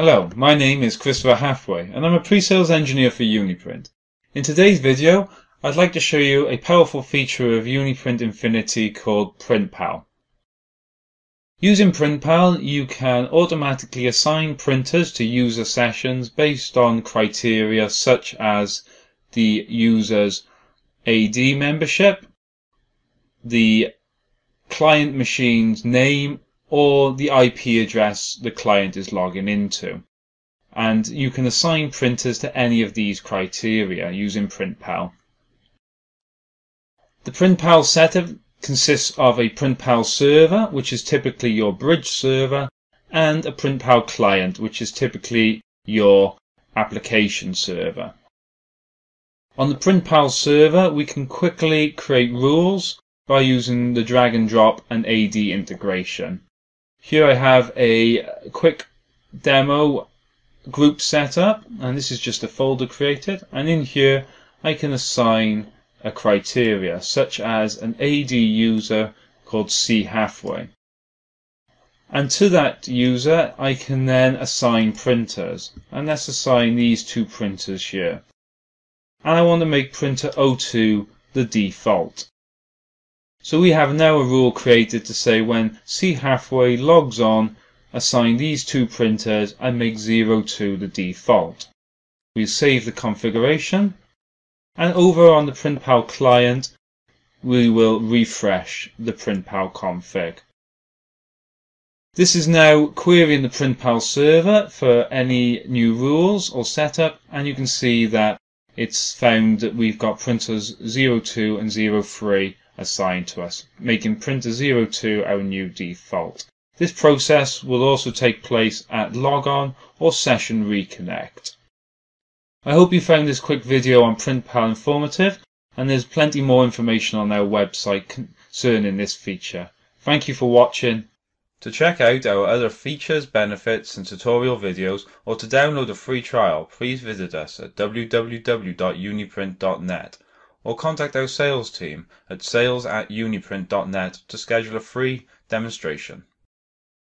Hello, my name is Christopher Hathaway and I'm a pre-sales engineer for Uniprint. In today's video, I'd like to show you a powerful feature of Uniprint Infinity called PrintPal. Using PrintPal, you can automatically assign printers to user sessions based on criteria such as the user's AD membership, the client machine's name, or the IP address the client is logging into. And you can assign printers to any of these criteria using PrintPal. The PrintPal setup consists of a PrintPal server, which is typically your bridge server, and a PrintPal client, which is typically your application server. On the PrintPal server, we can quickly create rules by using the drag and drop and AD integration. Here I have a quick demo group setup, and this is just a folder created, and in here I can assign a criteria such as an AD user called C Hathaway, and to that user I can then assign printers, and let's assign these two printers here, and I want to make printer 02 the default. So we have now a rule created to say when C Hathaway logs on, assign these two printers and make 02 the default. We save the configuration, and over on the PrintPal client we will refresh the PrintPal config. This is now querying the PrintPal server for any new rules or setup, and you can see that it's found that we've got printers 02 and 03 assigned to us, making printer 02 our new default. This process will also take place at logon or session reconnect. I hope you found this quick video on PrintPal informative, and there's plenty more information on our website concerning this feature. Thank you for watching. To check out our other features, benefits and tutorial videos, or to download a free trial, please visit us at www.uniprint.net. or contact our sales team at sales@uniprint.net to schedule a free demonstration.